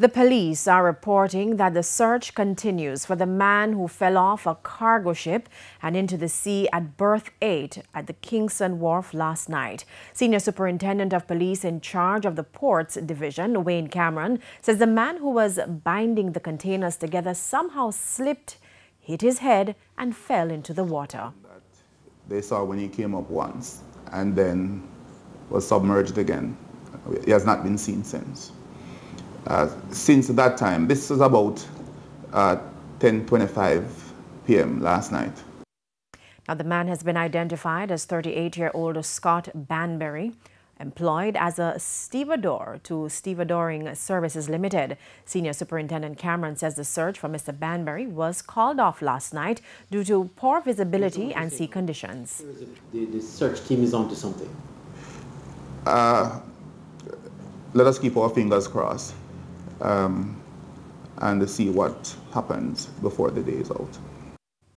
The police are reporting that the search continues for the man who fell off a cargo ship and into the sea at berth 8 at the Kingston Wharf last night. Senior Superintendent of Police in charge of the Ports Division, Wayne Cameron, says the man who was binding the containers together somehow slipped, hit his head and fell into the water. They saw when he came up once and then was submerged again. He has not been seen since. Since that time, this is about 10:25 p.m. last night. Now, the man has been identified as 38-year-old Scott Banbury, employed as a stevedore to Stevedoring Services Limited. Senior Superintendent Cameron says the search for Mr. Banbury was called off last night due to poor visibility and sea conditions. The search team is onto something. Let us keep our fingers crossed and see what happens before the day is out.